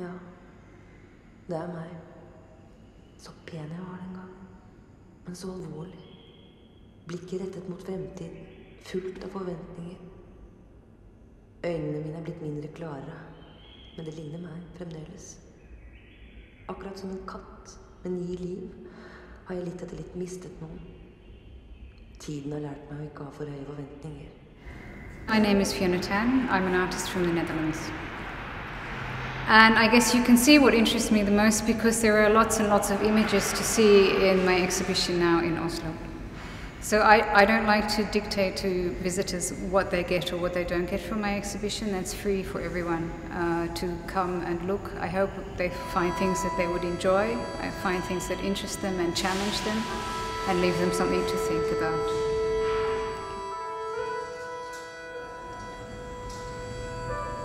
야, 내 말 sopene var den gangen, men så alvorlig. Blikket rettet mot fremtiden, fullt av forventninger. Øynene mine er blitt mindre klare, men det ligner meg fremdeles. Akkurat som en katt med ny liv har jeg litt etter litt mistet noen. Tiden har lært meg å ikke ha for høye forventninger. My name is Fiona Tan. I'm an artist from the Netherlands. And I guess you can see what interests me the most because there are lots and lots of images to see in my exhibition now in Oslo. So I don't like to dictate to visitors what they get or what they don't get from my exhibition. That's free for everyone to come and look. I hope they find things that they would enjoy, I find things that interest them and challenge them, and leave them something to think about.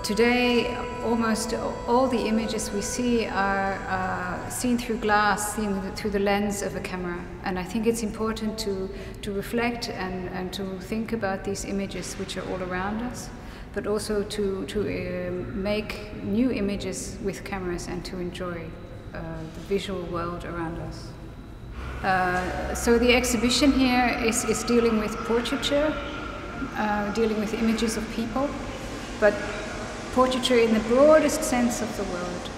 Today, almost all the images we see are seen through glass, seen through the lens of a camera. And I think it's important to reflect and to think about these images which are all around us, but also to make new images with cameras and to enjoy the visual world around us. So the exhibition here is dealing with portraiture, dealing with images of people, but portraiture in the broadest sense of the word.